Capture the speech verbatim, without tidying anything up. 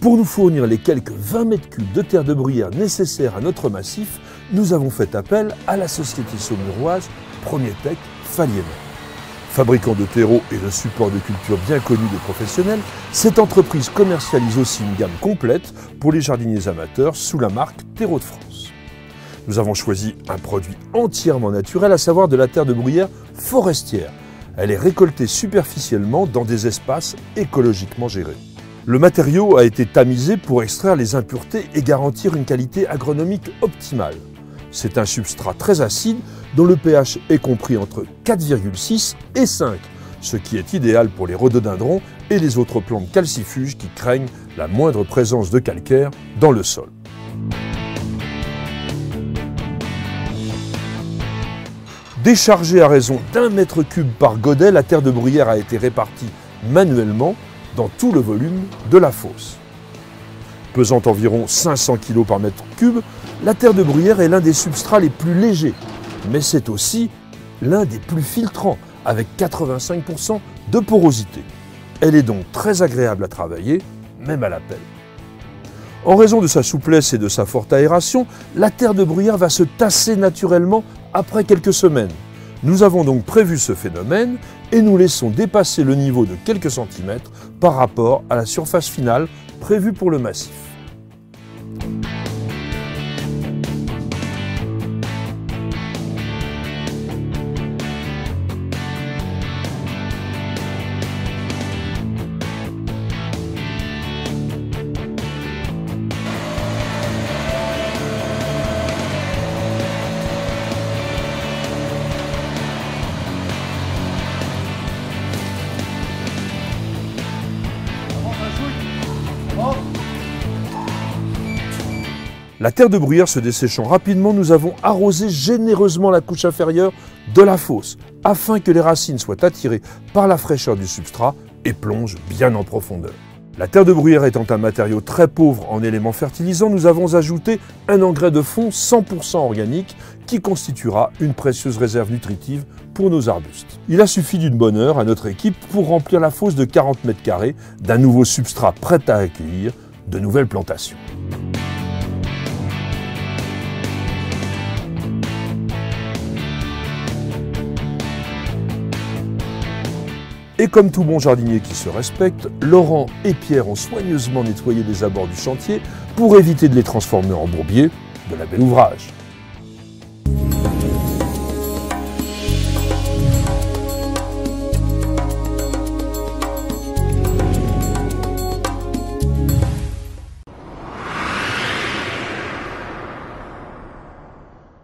Pour nous fournir les quelques vingt mètres cubes de terre de bruyère nécessaires à notre massif, nous avons fait appel à la société saumuroise Premier Tech Falien. Fabricant de terreaux et de supports de culture bien connus des professionnels, cette entreprise commercialise aussi une gamme complète pour les jardiniers amateurs sous la marque Terreau de France. Nous avons choisi un produit entièrement naturel, à savoir de la terre de bruyère forestière. Elle est récoltée superficiellement dans des espaces écologiquement gérés. Le matériau a été tamisé pour extraire les impuretés et garantir une qualité agronomique optimale. C'est un substrat très acide dont le pH est compris entre quatre virgule six et cinq, ce qui est idéal pour les rhododendrons et les autres plantes calcifuges qui craignent la moindre présence de calcaire dans le sol. Déchargée à raison d'un mètre cube par godet, la terre de bruyère a été répartie manuellement dans tout le volume de la fosse. Pesant environ cinq cents kilos par mètre cube, la terre de bruyère est l'un des substrats les plus légers, mais c'est aussi l'un des plus filtrants, avec quatre-vingt-cinq pour cent de porosité. Elle est donc très agréable à travailler, même à la pelle. En raison de sa souplesse et de sa forte aération, la terre de bruyère va se tasser naturellement après quelques semaines. Nous avons donc prévu ce phénomène et nous laissons dépasser le niveau de quelques centimètres par rapport à la surface finale prévue pour le massif. La terre de bruyère se desséchant rapidement, nous avons arrosé généreusement la couche inférieure de la fosse afin que les racines soient attirées par la fraîcheur du substrat et plongent bien en profondeur. La terre de bruyère étant un matériau très pauvre en éléments fertilisants, nous avons ajouté un engrais de fond cent pour cent organique qui constituera une précieuse réserve nutritive pour nos arbustes. Il a suffi d'une bonne heure à notre équipe pour remplir la fosse de quarante mètres carrés d'un nouveau substrat prêt à accueillir de nouvelles plantations. Et comme tout bon jardinier qui se respecte, Laurent et Pierre ont soigneusement nettoyé les abords du chantier pour éviter de les transformer en bourbier. De la belle ouvrage.